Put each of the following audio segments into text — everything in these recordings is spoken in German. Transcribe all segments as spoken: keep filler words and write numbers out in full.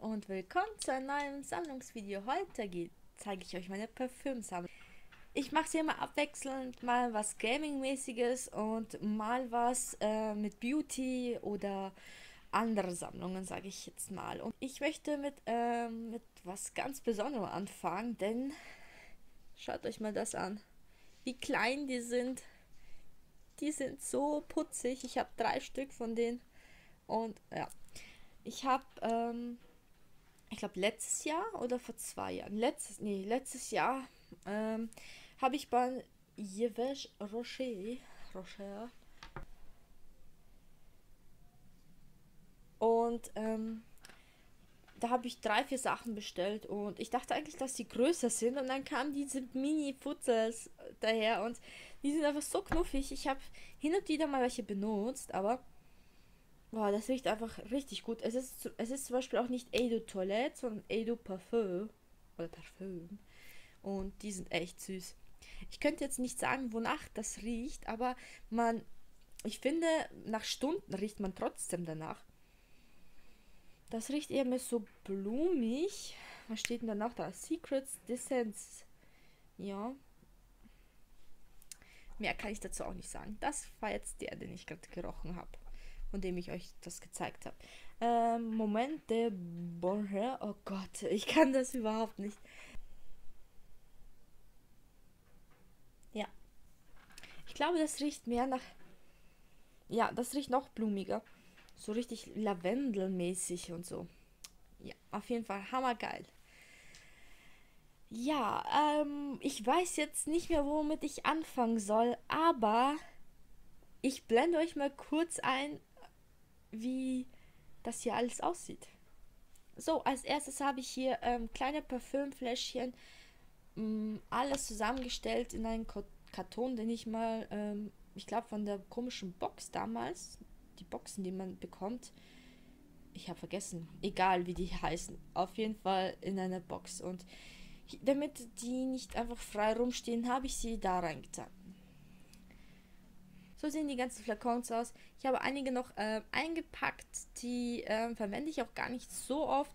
und willkommen zu einem neuen Sammlungsvideo. Heute zeige ich euch meine Parfümsammlung. Ich mache hier mal abwechselnd, mal was Gaming-mäßiges und mal was äh, mit Beauty oder andere Sammlungen, sage ich jetzt mal. Und ich möchte mit, äh, mit was ganz Besonderem anfangen, denn schaut euch mal das an, wie klein die sind. Die sind so putzig. Ich habe drei Stück von denen und ja. Ich habe, ähm, ich glaube letztes Jahr oder vor zwei Jahren, letztes, nee, letztes Jahr ähm, habe ich bei Yves Rocher, Rocher und ähm, da habe ich drei, vier Sachen bestellt und ich dachte eigentlich, dass die größer sind und dann kamen diese Mini-Futzers daher und die sind einfach so knuffig. Ich habe hin und wieder mal welche benutzt, aber boah, das riecht einfach richtig gut. Es ist, es ist zum Beispiel auch nicht Eau de Toilette, sondern Eau de Parfum. Oder Parfüm. Und die sind echt süß. Ich könnte jetzt nicht sagen, wonach das riecht, aber man, ich finde, nach Stunden riecht man trotzdem danach. Das riecht eher mehr so blumig. Was steht denn danach da? Secrets, Essence. Ja. Mehr kann ich dazu auch nicht sagen. Das war jetzt der, den ich gerade gerochen habe, von dem ich euch das gezeigt habe. Ähm, Moment, der Bonheur. Oh Gott, ich kann das überhaupt nicht. Ja. Ich glaube, das riecht mehr nach... Ja, das riecht noch blumiger. So richtig lavendelmäßig und so. Ja, auf jeden Fall hammergeil. Ja, ähm, ich weiß jetzt nicht mehr, womit ich anfangen soll, aber ich blende euch mal kurz ein, wie das hier alles aussieht. So, als erstes habe ich hier ähm, kleine Parfümfläschchen, mh, alles zusammengestellt in einen Karton, den ich mal, ähm, ich glaube von der komischen Box damals, die Boxen, die man bekommt, ich habe vergessen, egal wie die heißen, auf jeden Fall in einer Box. Und damit die nicht einfach frei rumstehen, habe ich sie da reingetan. So sehen die ganzen Flakons aus. Ich habe einige noch äh, eingepackt, die äh, verwende ich auch gar nicht so oft.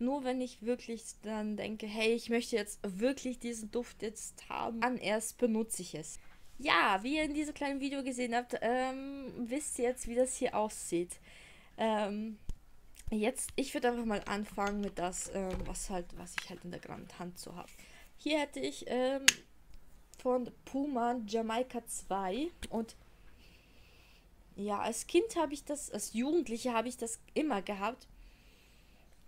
Nur wenn ich wirklich dann denke, hey, ich möchte jetzt wirklich diesen Duft jetzt haben, dann erst benutze ich es. Ja, wie ihr in diesem kleinen Video gesehen habt, ähm, wisst ihr jetzt, wie das hier aussieht. Ähm, jetzt, ich würde einfach mal anfangen mit das, ähm, was, halt, was ich halt in der Hand so habe. Hier hätte ich ähm, von Puma Jamaica zwei und... Ja, als Kind habe ich das, als Jugendliche habe ich das immer gehabt.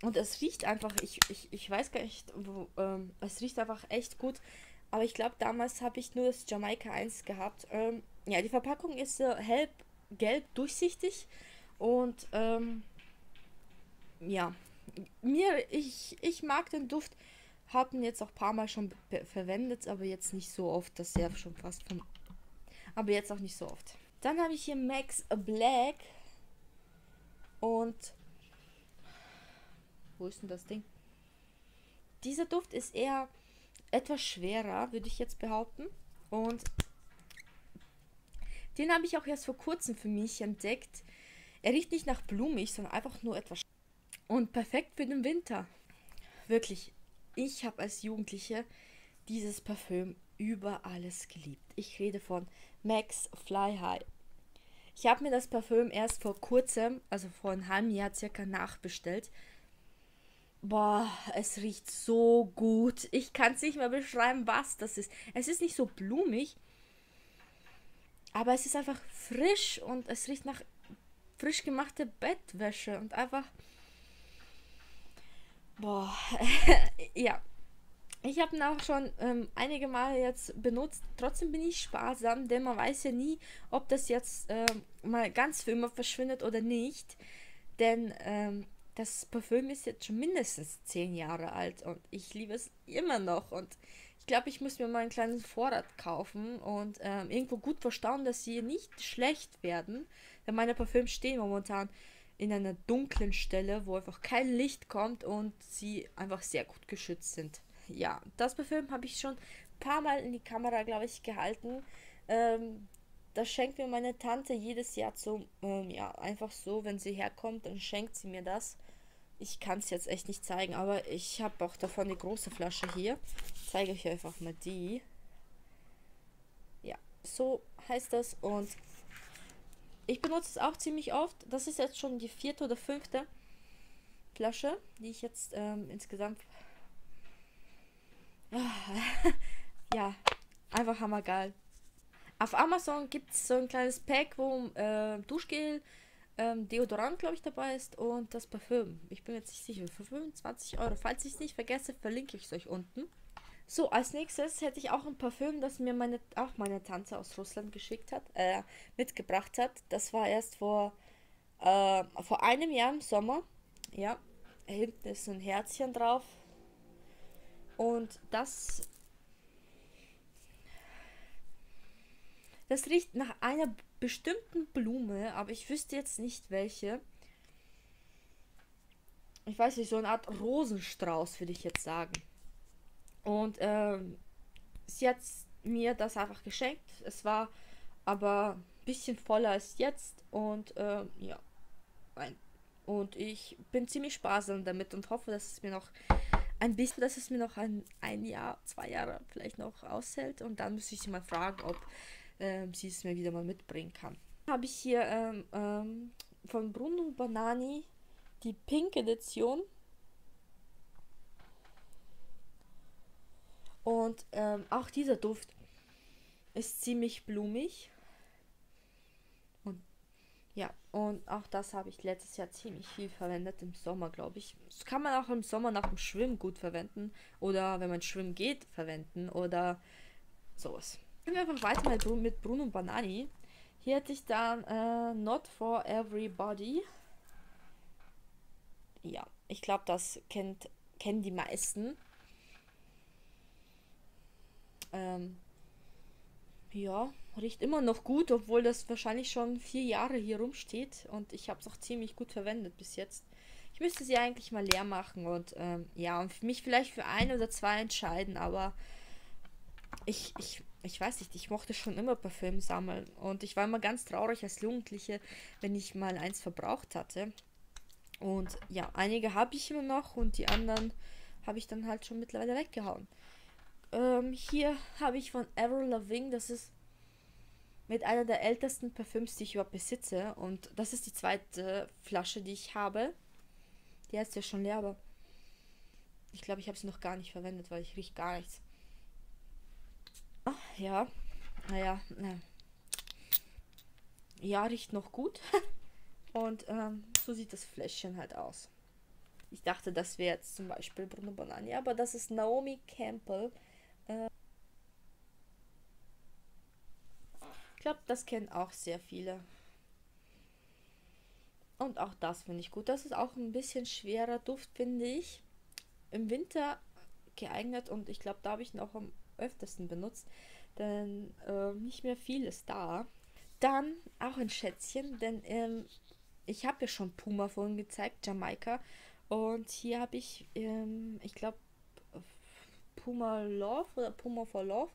Und es riecht einfach, ich, ich, ich weiß gar nicht, wo, ähm, es riecht einfach echt gut. Aber ich glaube, damals habe ich nur das Jamaica eins gehabt. Ähm, ja, die Verpackung ist so hell, gelb, durchsichtig. Und ähm, ja, mir, ich, ich mag den Duft. Habe ihn jetzt auch ein paar Mal schon verwendet, aber jetzt nicht so oft, dass er schon fast vom... Aber jetzt auch nicht so oft. Dann habe ich hier Mexx Black und wo ist denn das Ding? Dieser Duft ist eher etwas schwerer, würde ich jetzt behaupten. Und den habe ich auch erst vor kurzem für mich entdeckt. Er riecht nicht nach blumig, sondern einfach nur etwas. Und perfekt für den Winter. Wirklich, ich habe als Jugendliche dieses Parfüm über alles geliebt. Ich rede von Mexx Fly High. Ich habe mir das Parfüm erst vor kurzem, also vor einem halben Jahr circa, nachbestellt. Boah, es riecht so gut. Ich kann es nicht mehr beschreiben, was das ist. Es ist nicht so blumig, aber es ist einfach frisch und es riecht nach frisch gemachter Bettwäsche und einfach... Boah, ja. Ich habe ihn auch schon ähm, einige Male jetzt benutzt. Trotzdem bin ich sparsam, denn man weiß ja nie, ob das jetzt ähm, mal ganz für immer verschwindet oder nicht. Denn ähm, das Parfüm ist jetzt schon mindestens zehn Jahre alt und ich liebe es immer noch. Und ich glaube, ich muss mir mal einen kleinen Vorrat kaufen und ähm, irgendwo gut verstauen, dass sie nicht schlecht werden. Denn meine Parfüme stehen momentan in einer dunklen Stelle, wo einfach kein Licht kommt und sie einfach sehr gut geschützt sind. Ja, das Parfüm habe ich schon ein paar Mal in die Kamera, glaube ich, gehalten. Ähm, das schenkt mir meine Tante jedes Jahr zum, ähm, ja, einfach so, wenn sie herkommt, dann schenkt sie mir das. Ich kann es jetzt echt nicht zeigen, aber ich habe auch davon eine große Flasche hier. Zeige ich euch einfach mal die. Ja, so heißt das und ich benutze es auch ziemlich oft. Das ist jetzt schon die vierte oder fünfte Flasche, die ich jetzt ähm, insgesamt... ja, einfach hammergeil. Auf Amazon gibt es so ein kleines Pack, wo äh, Duschgel... Ähm, Deodorant, glaube ich, dabei ist und das Parfüm. Ich bin jetzt nicht sicher, für fünfundzwanzig Euro. Falls ich es nicht vergesse, verlinke ich es euch unten. So, als nächstes hätte ich auch ein Parfüm, das mir meine, auch meine Tante aus Russland geschickt hat, äh, mitgebracht hat. Das war erst vor, äh, vor einem Jahr im Sommer. Ja, hinten ist so ein Herzchen drauf. Und das... Das riecht nach einer bestimmten Blume, aber ich wüsste jetzt nicht welche. Ich weiß nicht, so eine Art Rosenstrauß würde ich jetzt sagen. Und ähm, sie hat mir das einfach geschenkt. Es war aber ein bisschen voller als jetzt. Und ähm, ja, und ich bin ziemlich sparsam damit und hoffe, dass es mir noch ein bisschen, dass es mir noch ein, ein Jahr, zwei Jahre vielleicht noch aushält. Und dann müsste ich sie mal fragen, ob sie es mir wieder mal mitbringen kann. Habe ich hier ähm, ähm, von Bruno Banani die Pink Edition. Und ähm, auch dieser Duft ist ziemlich blumig. Und ja, und auch das habe ich letztes Jahr ziemlich viel verwendet im Sommer, glaube ich. Das kann man auch im Sommer nach dem Schwimmen gut verwenden. Oder wenn man schwimmen geht, verwenden. Oder sowas. Gehen wir einfach weiter mit Bruno Banani. Hier hätte ich dann äh, Not for Everybody. Ja, ich glaube, das kennt, kennen die meisten. Ähm, ja, riecht immer noch gut, obwohl das wahrscheinlich schon vier Jahre hier rumsteht. Und ich habe es auch ziemlich gut verwendet bis jetzt. Ich müsste sie eigentlich mal leer machen und ähm, ja, und mich vielleicht für ein oder zwei entscheiden, aber ich... ich Ich weiß nicht, ich mochte schon immer Parfüm sammeln und ich war immer ganz traurig als Jugendliche, wenn ich mal eins verbraucht hatte. Und ja, einige habe ich immer noch und die anderen habe ich dann halt schon mittlerweile weggehauen. Ähm, hier habe ich von Ever Loving, das ist mit einer der ältesten Parfüms, die ich überhaupt besitze. Und das ist die zweite Flasche, die ich habe. Die ist ja schon leer, aber ich glaube, ich habe sie noch gar nicht verwendet, weil ich rieche gar nichts. Ach, ja, naja, ne. Ja, riecht noch gut. Und ähm, so sieht das Fläschchen halt aus. Ich dachte, das wäre jetzt zum Beispiel Bruno Banani, aber das ist Naomi Campbell. Äh ich glaube, das kennen auch sehr viele. Und auch das finde ich gut. Das ist auch ein bisschen schwerer Duft, finde ich. Im Winter geeignet und ich glaube, da habe ich noch am öftesten benutzt, denn äh, nicht mehr viel ist da. Dann auch ein Schätzchen, denn ähm, ich habe ja schon Puma vorhin gezeigt, Jamaika, und hier habe ich, ähm, ich glaube, Puma Love oder Puma for Love.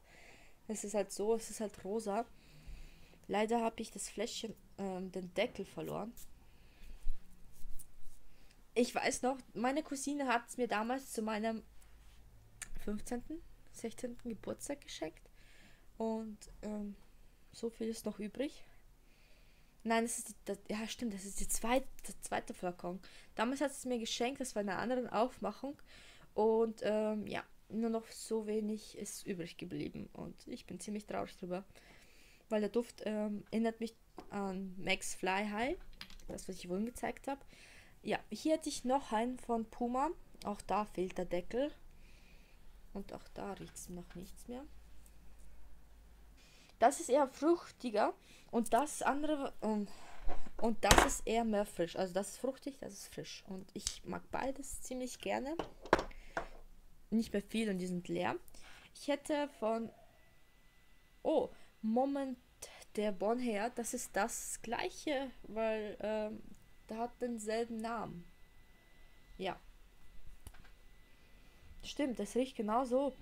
Es ist halt so, es ist halt rosa. Leider habe ich das Fläschchen, ähm, den Deckel verloren. Ich weiß noch, meine Cousine hat es mir damals zu meinem fünfzehnten sechzehnten Geburtstag geschenkt und ähm, so viel ist noch übrig. Nein, das ist die, das, ja stimmt, das ist die zweite, der zweite Flakon. Damals hat es mir geschenkt, das war in einer anderen Aufmachung und ähm, ja, nur noch so wenig ist übrig geblieben und ich bin ziemlich traurig drüber, weil der Duft ähm, erinnert mich an Mexx Fly High, das was ich vorhin gezeigt habe. Ja, hier hatte ich noch einen von Puma, auch da fehlt der Deckel. Und auch da riecht es noch nichts mehr. Das ist eher fruchtiger und das andere und, und das ist eher mehr frisch. Also das ist fruchtig, das ist frisch. Und ich mag beides ziemlich gerne. Nicht mehr viel und die sind leer. Ich hätte von oh, Moment der Bon Air, das ist das gleiche, weil ähm, da hat denselben Namen. Ja. Stimmt, das riecht genau so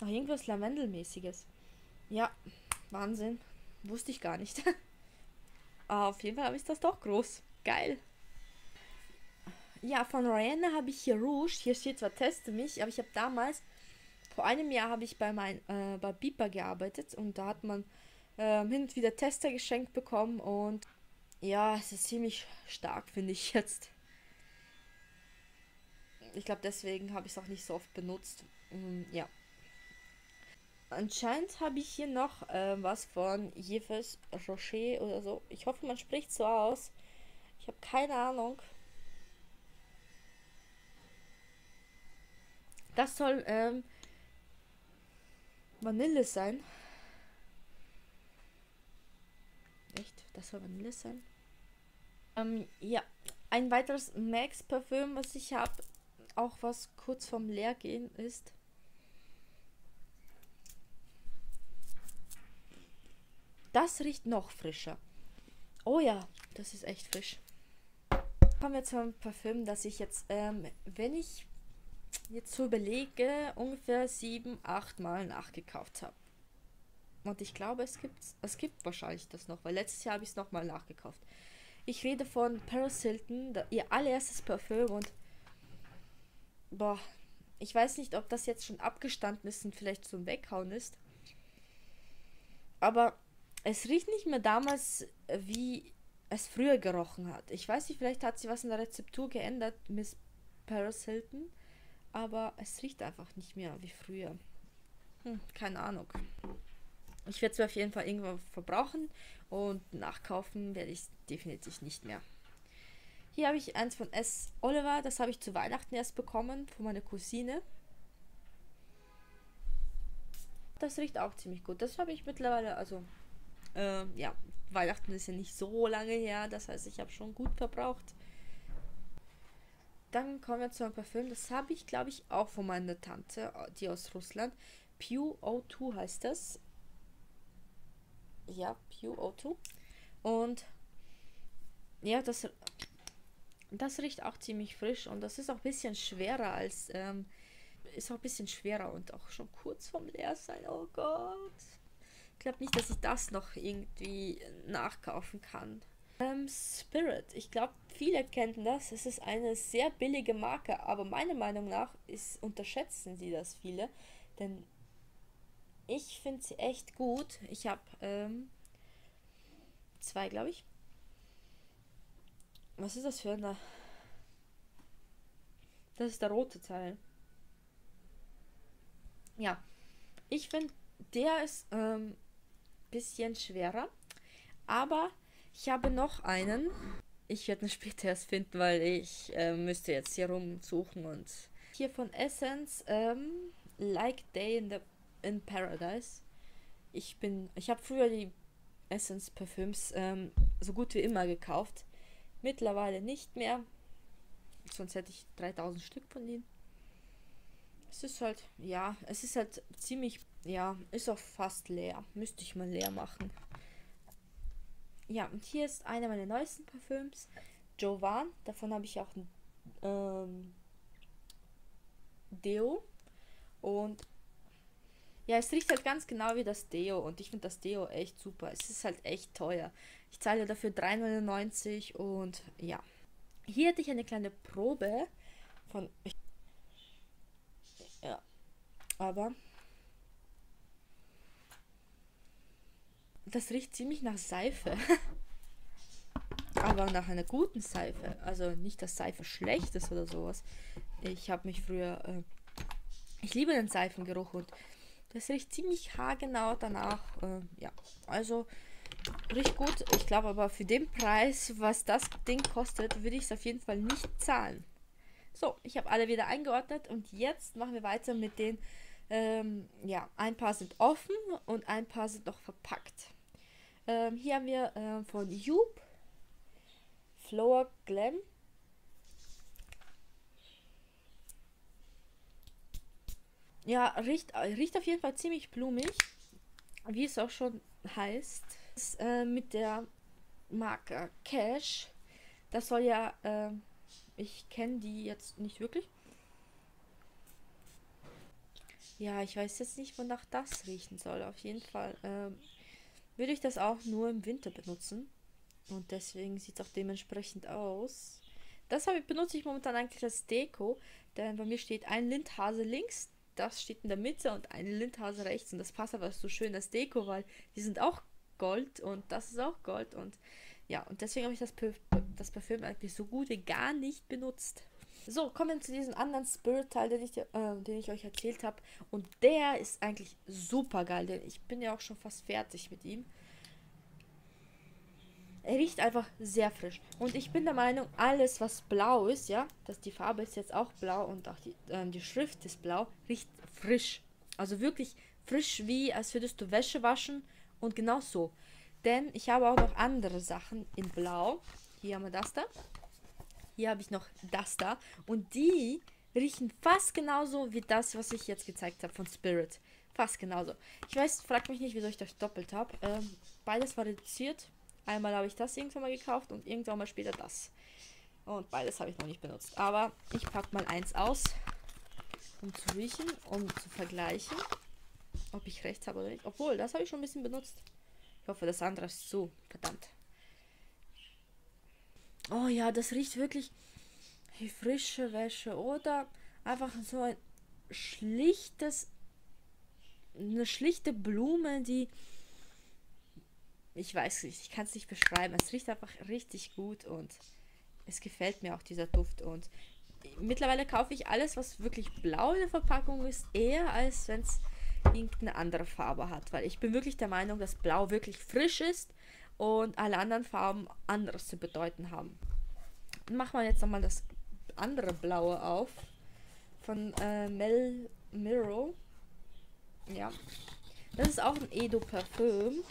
nach irgendwas Lavendelmäßiges. Ja, Wahnsinn. Wusste ich gar nicht. Aber auf jeden Fall habe ich das doch groß. Geil. Ja, von Rihanna habe ich hier Rouge. Hier steht zwar teste mich, aber ich habe damals, vor einem Jahr habe ich bei meinem, äh, bei Bipa gearbeitet und da hat man äh, hin und wieder Tester geschenkt bekommen und ja, es ist ziemlich stark, finde ich jetzt. Ich glaube, deswegen habe ich es auch nicht so oft benutzt. Mhm, ja. Anscheinend habe ich hier noch äh, was von Yves Rocher oder so. Ich hoffe, man spricht so aus. Ich habe keine Ahnung. Das soll ähm, Vanille sein. Echt? Das soll Vanille sein? Ähm, ja. Ein weiteres Mexx Parfüm, was ich habe, auch was kurz vorm Leergehen ist. Das riecht noch frischer. Oh ja, das ist echt frisch. Kommen wir zu einem Parfüm, das ich jetzt, ähm, wenn ich jetzt so überlege, ungefähr sieben, acht Mal nachgekauft habe. Und ich glaube, es gibt, es gibt wahrscheinlich das noch, weil letztes Jahr habe ich es nochmal nachgekauft. Ich rede von Paris Hilton, ihr allererstes Parfüm und boah, ich weiß nicht, ob das jetzt schon abgestanden ist und vielleicht zum Weghauen ist. Aber es riecht nicht mehr damals, wie es früher gerochen hat. Ich weiß nicht, vielleicht hat sie was in der Rezeptur geändert, Miss Paris Hilton. Aber es riecht einfach nicht mehr wie früher. Hm, keine Ahnung. Ich werde es auf jeden Fall irgendwann verbrauchen. Und nachkaufen werde ich es definitiv nicht mehr. Hier habe ich eins von S. Oliver. Das habe ich zu Weihnachten erst bekommen, von meiner Cousine. Das riecht auch ziemlich gut. Das habe ich mittlerweile, also... ja, Weihnachten ist ja nicht so lange her, das heißt, ich habe schon gut verbraucht. Dann kommen wir zu einem Parfüm, das habe ich, glaube ich, auch von meiner Tante, die aus Russland. Pew O zwei heißt das. Ja, Pew O zwei. Und ja, das, das riecht auch ziemlich frisch und das ist auch ein bisschen schwerer als, ähm, ist auch ein bisschen schwerer und auch schon kurz vorm Leersein, oh Gott. Ich glaube nicht, dass ich das noch irgendwie nachkaufen kann. Ähm, Spirit. Ich glaube, viele kennen das. Es ist eine sehr billige Marke, aber meiner Meinung nach ist, unterschätzen sie das viele. Denn ich finde sie echt gut. Ich habe ähm, zwei, glaube ich. Was ist das für eine? Das ist der rote Teil. Ja. Ich finde, der ist ähm, bisschen schwerer, aber ich habe noch einen. Ich werde ihn später erst finden, weil ich äh, müsste jetzt hier rumsuchen. Und hier von Essence, ähm, Like Day in, the, in Paradise. Ich bin, ich habe früher die Essence Parfüms ähm, so gut wie immer gekauft. Mittlerweile nicht mehr, sonst hätte ich dreitausend Stück von ihnen. Es ist halt, ja, es ist halt ziemlich, ja, ist auch fast leer. Müsste ich mal leer machen. Ja, und hier ist einer meiner neuesten Parfüms, Jovan. Davon habe ich auch ein ähm, Deo. Und ja, es riecht halt ganz genau wie das Deo. Und ich finde das Deo echt super. Es ist halt echt teuer. Ich zahle dafür drei neunundneunzig und ja. Hier hätte ich eine kleine Probe von... Ja, aber das riecht ziemlich nach Seife, aber nach einer guten Seife, also nicht, dass Seife schlecht ist oder sowas. Ich habe mich früher, äh, ich liebe den Seifengeruch und das riecht ziemlich haargenau danach, äh, ja, also riecht gut. Ich glaube aber für den Preis, was das Ding kostet, würde ich es auf jeden Fall nicht zahlen. So, ich habe alle wieder eingeordnet und jetzt machen wir weiter mit den, ähm, ja, ein paar sind offen und ein paar sind noch verpackt. Ähm, hier haben wir ähm, von Joop Flower Glam. Ja, riecht, riecht auf jeden Fall ziemlich blumig, wie es auch schon heißt. Das, äh, mit der Marke Cash, das soll ja... Äh, ich kenne die jetzt nicht wirklich. Ja, ich weiß jetzt nicht, wonach das riechen soll. Auf jeden Fall ähm, würde ich das auch nur im Winter benutzen. Und deswegen sieht es auch dementsprechend aus. Das habe ich, benutze ich momentan eigentlich als Deko, denn bei mir steht ein Lindhase links, das steht in der Mitte und ein Lindhase rechts und das passt aber so schön als Deko, weil die sind auch Gold und das ist auch Gold und ja, und deswegen habe ich das, das Parfüm eigentlich so gut wie gar nicht benutzt. So, kommen wir zu diesem anderen Spirit-Teil, den, äh, den ich euch erzählt habe. Und der ist eigentlich super geil, denn ich bin ja auch schon fast fertig mit ihm. Er riecht einfach sehr frisch. Und ich bin der Meinung, alles was blau ist, ja, dass die Farbe ist jetzt auch blau und auch die, äh, die Schrift ist blau, riecht frisch. Also wirklich frisch, wie als würdest du Wäsche waschen und genau so. Denn ich habe auch noch andere Sachen in blau. Hier haben wir das da. Hier habe ich noch das da. Und die riechen fast genauso wie das, was ich jetzt gezeigt habe von Spirit. Fast genauso. Ich weiß, fragt mich nicht, wieso ich das doppelt habe. Ähm, beides war reduziert. Einmal habe ich das irgendwann mal gekauft und irgendwann mal später das. Und beides habe ich noch nicht benutzt. Aber ich packe mal eins aus, um zu riechen, um zu vergleichen, ob ich recht habe oder nicht. Obwohl, das habe ich schon ein bisschen benutzt. Ich hoffe, das andere ist zu. Verdammt. Oh ja, das riecht wirklich wie frische Wäsche oder einfach so ein schlichtes, eine schlichte Blume, die, ich weiß nicht, ich kann es nicht beschreiben. Es riecht einfach richtig gut und es gefällt mir auch dieser Duft und mittlerweile kaufe ich alles, was wirklich blau in der Verpackung ist, eher als wenn es irgendeine andere Farbe hat, weil ich bin wirklich der Meinung, dass blau wirklich frisch ist und alle anderen Farben anderes zu bedeuten haben. Machen wir jetzt nochmal das andere blaue auf. Von äh, Mel Miro. Ja. Das ist auch ein Edo-Parfüm.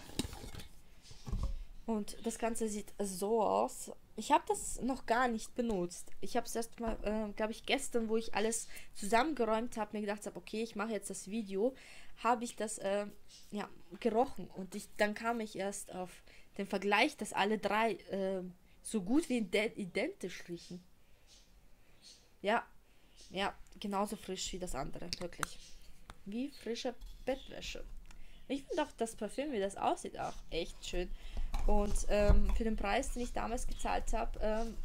Und das Ganze sieht so aus. Ich habe das noch gar nicht benutzt. Ich habe es erst mal, äh, glaube ich, gestern, wo ich alles zusammengeräumt habe, mir gedacht habe, okay, ich mache jetzt das Video, habe ich das äh, ja, gerochen. Und ich, dann kam ich erst auf den Vergleich, dass alle drei äh, so gut wie identisch riechen. Ja, ja, genauso frisch wie das andere, wirklich. Wie frische Bettwäsche. Ich finde auch das Parfüm, wie das aussieht, auch echt schön. Und ähm, für den Preis, den ich damals gezahlt habe, ähm,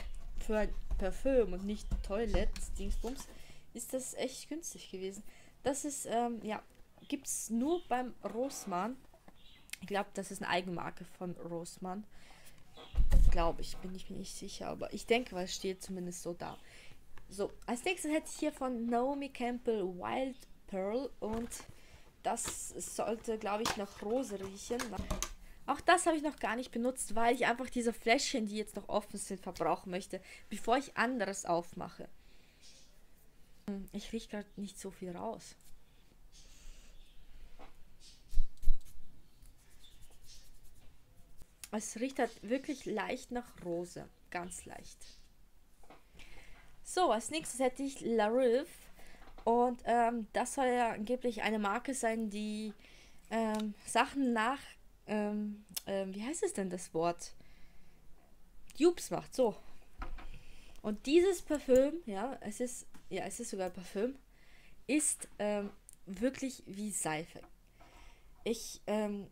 für ein Parfüm und nicht Toilette-Dingsbums, ist das echt günstig gewesen. Das ist, ähm, ja, gibt es nur beim Rossmann. Ich glaube, das ist eine Eigenmarke von Rossmann. Glaube ich, bin ich mir nicht sicher, aber ich denke, weil es steht zumindest so da. So, als nächstes hätte ich hier von Naomi Campbell Wild Pearl und das sollte, glaube ich, nach Rose riechen. Auch das habe ich noch gar nicht benutzt, weil ich einfach diese Fläschchen, die jetzt noch offen sind, verbrauchen möchte, bevor ich anderes aufmache. Ich rieche gerade nicht so viel raus. Es riecht halt wirklich leicht nach Rose. Ganz leicht. So, als nächstes hätte ich La Rive. Und ähm, das soll ja angeblich eine Marke sein, die ähm, Sachen nach, ähm, ähm, wie heißt es denn das Wort? Dupes macht, so. Und dieses Parfüm, ja, es ist, ja, es ist sogar Parfüm, ist ähm, wirklich wie Seife. Ich, ähm,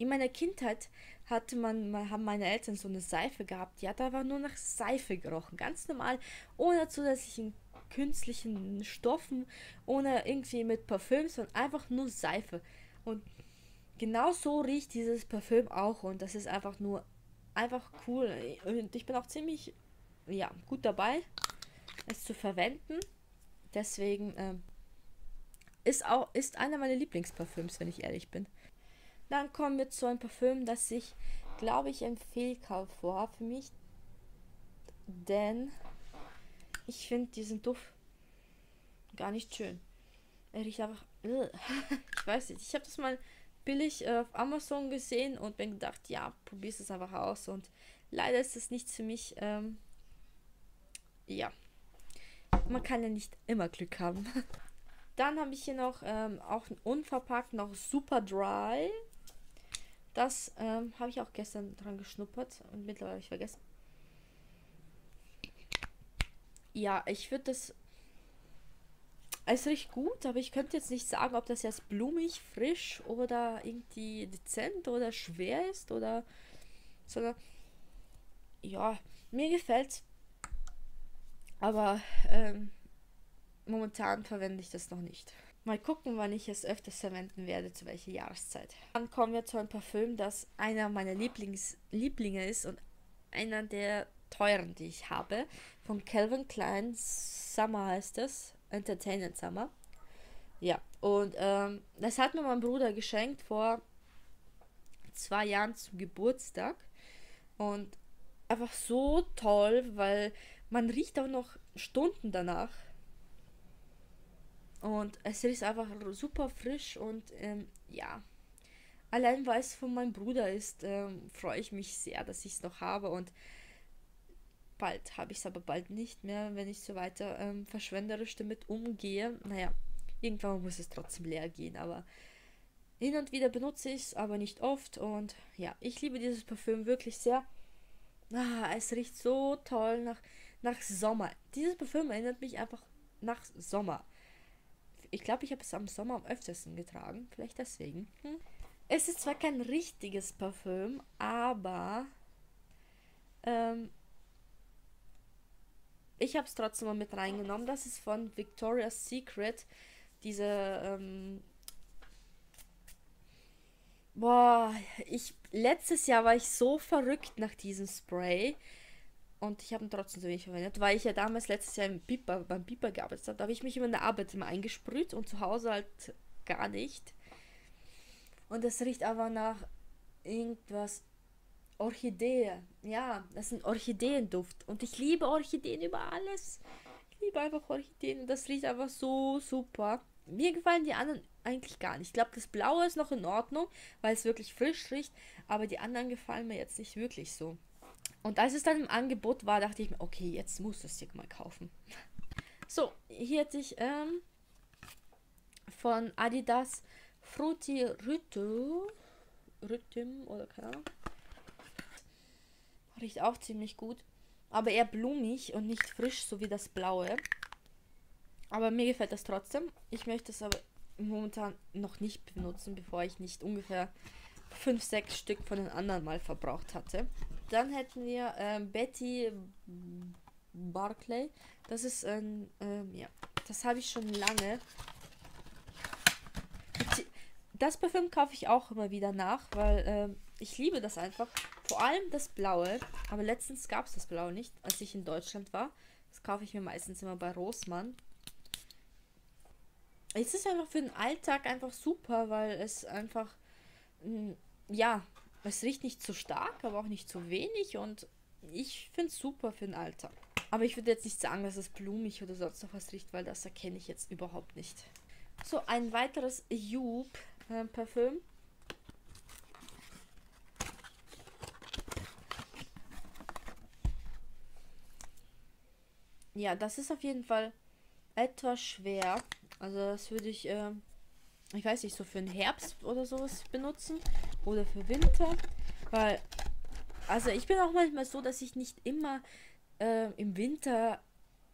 in meiner Kindheit hatte man, haben meine Eltern so eine Seife gehabt, die hat einfach nur nach Seife gerochen, ganz normal, ohne zusätzlichen künstlichen Stoffen, ohne irgendwie mit Parfüms, sondern einfach nur Seife. Und genau so riecht dieses Parfüm auch und das ist einfach nur einfach cool. Und ich bin auch ziemlich, ja, gut dabei, es zu verwenden. Deswegen ähm, ist auch ist einer meiner Lieblingsparfüms, wenn ich ehrlich bin. Dann kommen wir zu einem Parfüm, das ich, glaube ich, ein Fehlkauf war für mich, denn ich finde diesen Duft gar nicht schön. Er riecht einfach... Ich weiß nicht. Ich habe das mal billig auf Amazon gesehen und bin gedacht, ja, probierst es einfach aus. Und leider ist es nichts für mich. Ähm, ja. Man kann ja nicht immer Glück haben. Dann habe ich hier noch ähm, auch einen unverpackt, noch Super Dry. Das ähm, habe ich auch gestern dran geschnuppert und mittlerweile habe ich vergessen. Ja, ich würde das... Es riecht gut, aber ich könnte jetzt nicht sagen, ob das jetzt blumig, frisch oder irgendwie dezent oder schwer ist oder... Sondern... Ja, mir gefällt Aber ähm, momentan verwende ich das noch nicht. Mal gucken, wann ich es öfters verwenden werde, zu welcher Jahreszeit. Dann kommen wir zu einem Parfüm, das einer meiner Lieblings Lieblinge ist und einer der teuren, die ich habe. Von Calvin Klein, Summer heißt es, Entertainment Summer. Ja, und ähm, das hat mir mein Bruder geschenkt vor zwei Jahren zum Geburtstag. Und einfach so toll, weil man riecht auch noch Stunden danach. Und es riecht einfach super frisch und ähm, ja, allein weil es von meinem Bruder ist, ähm, freue ich mich sehr, dass ich es noch habe. Und bald habe ich es aber bald nicht mehr, wenn ich so weiter ähm, verschwenderisch damit umgehe. Naja, irgendwann muss es trotzdem leer gehen, aber hin und wieder benutze ich es, aber nicht oft. Und ja, ich liebe dieses Parfüm wirklich sehr. Ah, es riecht so toll nach, nach Sommer. Dieses Parfüm erinnert mich einfach nach Sommer. Ich glaube, ich habe es am Sommer am öftesten getragen. Vielleicht deswegen. Hm. Es ist zwar kein richtiges Parfüm, aber ähm, ich habe es trotzdem mal mit reingenommen. Das ist von Victoria's Secret. Diese ähm, boah, ich letztes Jahr war ich so verrückt nach diesem Spray. Und ich habe ihn trotzdem so wenig verwendet, weil ich ja damals letztes Jahr im Piper, beim Piper gearbeitet habe. Da habe ich mich immer in der Arbeit immer eingesprüht und zu Hause halt gar nicht. Und das riecht aber nach irgendwas Orchidee. Ja, das ist ein Orchideenduft. Und ich liebe Orchideen über alles. Ich liebe einfach Orchideen und das riecht einfach so super. Mir gefallen die anderen eigentlich gar nicht. Ich glaube, das Blaue ist noch in Ordnung, weil es wirklich frisch riecht. Aber die anderen gefallen mir jetzt nicht wirklich so. Und als es dann im Angebot war, dachte ich mir, okay, jetzt muss das hier mal kaufen. So, hier hätte ich ähm, von Adidas Fruity Rhythm, Rhythm oder keine Ahnung. Riecht auch ziemlich gut, aber eher blumig und nicht frisch, so wie das Blaue. Aber mir gefällt das trotzdem. Ich möchte es aber momentan noch nicht benutzen, bevor ich nicht ungefähr fünf, sechs Stück von den anderen mal verbraucht hatte. Dann hätten wir äh, Betty Barclay. Das ist ein, ähm, ja, das habe ich schon lange. Das Parfüm kaufe ich auch immer wieder nach, weil ähm, ich liebe das einfach. Vor allem das Blaue. Aber letztens gab es das Blaue nicht, als ich in Deutschland war. Das kaufe ich mir meistens immer bei Rossmann. Es ist einfach für den Alltag einfach super, weil es einfach, mh, ja... Es riecht nicht zu stark, aber auch nicht zu wenig und ich finde es super für den Alltag. Aber ich würde jetzt nicht sagen, dass es blumig oder sonst noch was riecht, weil das erkenne ich jetzt überhaupt nicht. So, ein weiteres Joop äh, Parfüm. Ja, das ist auf jeden Fall etwas schwer. Also das würde ich, äh, ich weiß nicht, so für den Herbst oder sowas benutzen. Oder für Winter, weil, also ich bin auch manchmal so, dass ich nicht immer äh, im Winter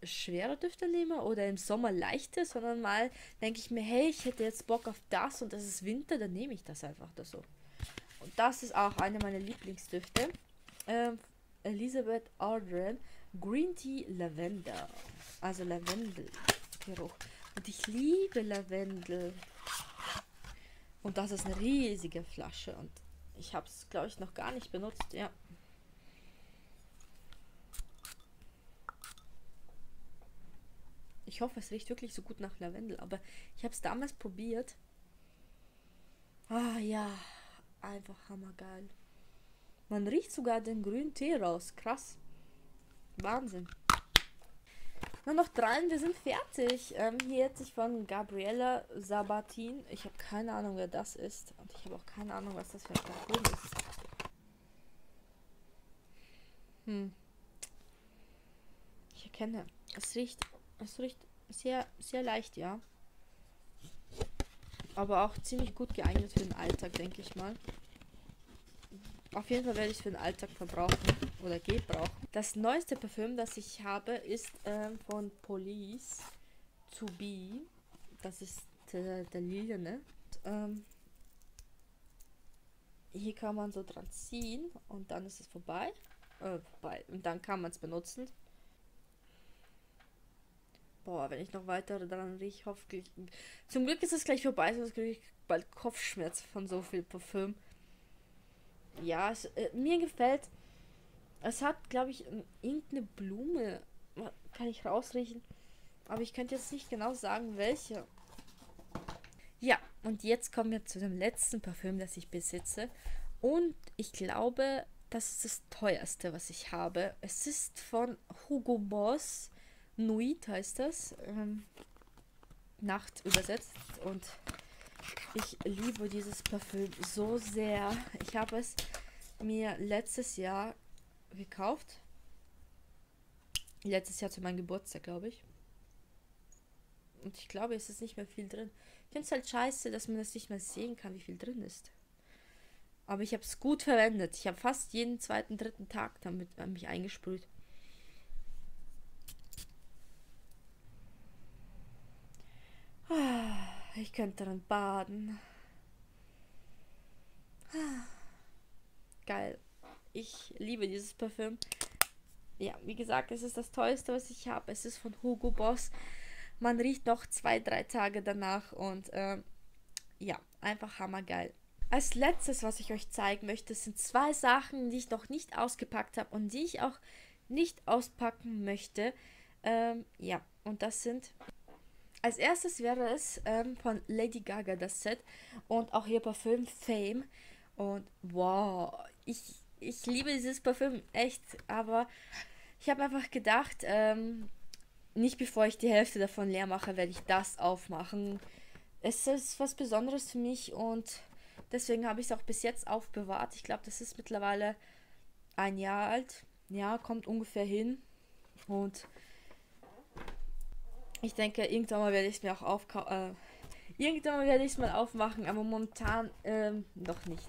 schwere Düfte nehme oder im Sommer leichte, sondern mal denke ich mir, hey, ich hätte jetzt Bock auf das und das ist Winter, dann nehme ich das einfach da so. Und das ist auch eine meiner Lieblingsdüfte. Ähm, Elizabeth Arden, Green Tea Lavender, also Lavendelgeruch. Und ich liebe Lavendel. Und das ist eine riesige Flasche und ich habe es, glaube ich, noch gar nicht benutzt, ja. Ich hoffe, es riecht wirklich so gut nach Lavendel, aber ich habe es damals probiert. Ah ja, einfach hammergeil. Man riecht sogar den grünen Tee raus, krass. Wahnsinn. Nur noch drei und wir sind fertig. Ähm, hier hätte ich von Gabriella Sabatin. Ich habe keine Ahnung, wer das ist. Und ich habe auch keine Ahnung, was das für ein Parfüm ist. Hm. Ich erkenne. Es riecht, es riecht sehr, sehr leicht, ja. Aber auch ziemlich gut geeignet für den Alltag, denke ich mal. Auf jeden Fall werde ich es für den Alltag verbrauchen oder gebrauchen. Das neueste Parfüm, das ich habe, ist ähm, von Police To Be. Das ist äh, der Lila, ne? Und, ähm, hier kann man so dran ziehen und dann ist es vorbei. Äh, vorbei. Und dann kann man es benutzen. Boah, wenn ich noch weiter daran rieche, hoffentlich... Zum Glück ist es gleich vorbei, sonst kriege ich bald Kopfschmerzen von so viel Parfüm. Ja, es, äh, mir gefällt... Es hat, glaube ich, irgendeine Blume. Kann ich rausriechen. Aber ich könnte jetzt nicht genau sagen, welche. Ja, und jetzt kommen wir zu dem letzten Parfüm, das ich besitze. Und ich glaube, das ist das teuerste, was ich habe. Es ist von Hugo Boss. Nuit heißt das. Ähm, Nacht übersetzt. Und ich liebe dieses Parfüm so sehr. Ich habe es mir letztes Jahr gekauft. Letztes Jahr zu meinem Geburtstag, glaube ich. Und ich glaube, es ist nicht mehr viel drin. Ich finde es halt scheiße, dass man das nicht mehr sehen kann, wie viel drin ist. Aber ich habe es gut verwendet. Ich habe fast jeden zweiten, dritten Tag damit äh, mich eingesprüht. Ah, ich könnte daran baden. Ah, geil. Ich liebe dieses Parfüm. Ja, wie gesagt, es ist das teuerste, was ich habe. Es ist von Hugo Boss. Man riecht noch zwei, drei Tage danach und äh, ja, einfach hammergeil. Als letztes, was ich euch zeigen möchte, sind zwei Sachen, die ich noch nicht ausgepackt habe und die ich auch nicht auspacken möchte. Ähm, ja, und das sind... Als erstes wäre es ähm, von Lady Gaga das Set und auch ihr Parfüm Fame. Und wow, ich... Ich liebe dieses Parfüm, echt, aber ich habe einfach gedacht, ähm, nicht bevor ich die Hälfte davon leer mache, werde ich das aufmachen. Es ist was Besonderes für mich und deswegen habe ich es auch bis jetzt aufbewahrt. Ich glaube, das ist mittlerweile ein Jahr alt. Ja, kommt ungefähr hin. Und ich denke, irgendwann mal werde ich es mir auch aufkaufen. Äh, irgendwann mal werde ich es mal aufmachen, aber momentan äh, noch nicht.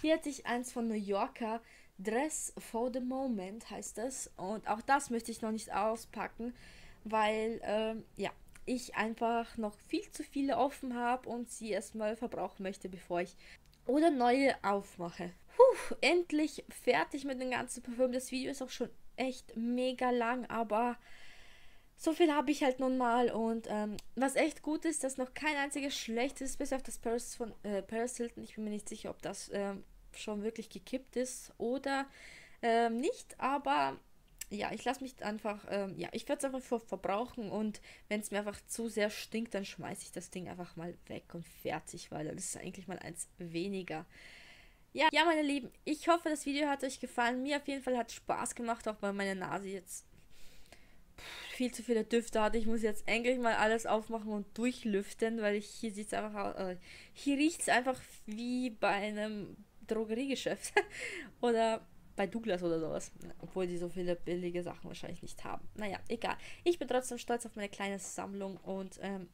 Hier hätte ich eins von New Yorker, Dress for the Moment heißt das. Und auch das möchte ich noch nicht auspacken, weil ähm, ja, ich einfach noch viel zu viele offen habe und sie erstmal verbrauchen möchte, bevor ich oder neue aufmache. Puh, endlich fertig mit dem ganzen Parfüm. Das Video ist auch schon echt mega lang, aber so viel habe ich halt nun mal. Und ähm, was echt gut ist, dass noch kein einziges schlechtes, bis auf das Paris von äh, Paris Hilton. Ich bin mir nicht sicher, ob das... Ähm, schon wirklich gekippt ist oder ähm, nicht, aber ja, ich lasse mich einfach, ähm, ja, ich werde es einfach ver verbrauchen und wenn es mir einfach zu sehr stinkt, dann schmeiße ich das Ding einfach mal weg und fertig, weil dann ist es eigentlich mal eins weniger. Ja, ja, meine Lieben, ich hoffe, das Video hat euch gefallen. Mir auf jeden Fall hat es Spaß gemacht, auch bei meiner Nase jetzt pff, viel zu viele Düfte hatte. Ich muss jetzt endlich mal alles aufmachen und durchlüften, weil ich, hier sieht es einfach, äh, hier riecht es einfach wie bei einem Drogeriegeschäft oder bei Douglas oder sowas, obwohl die so viele billige Sachen wahrscheinlich nicht haben. Naja, egal. Ich bin trotzdem stolz auf meine kleine Sammlung und ähm,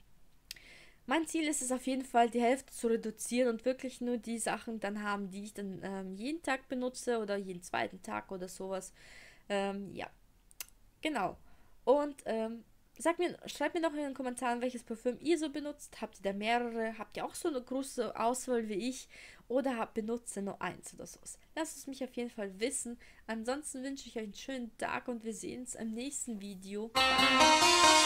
mein Ziel ist es auf jeden Fall, die Hälfte zu reduzieren und wirklich nur die Sachen dann haben, die ich dann ähm, jeden Tag benutze oder jeden zweiten Tag oder sowas. Ähm, ja, genau. Und ähm, Sag mir, schreibt mir noch in den Kommentaren, welches Parfüm ihr so benutzt. Habt ihr da mehrere? Habt ihr auch so eine große Auswahl wie ich? Oder habt, benutzt ihr nur eins oder so? Lasst es mich auf jeden Fall wissen. Ansonsten wünsche ich euch einen schönen Tag und wir sehen uns im nächsten Video. Bye.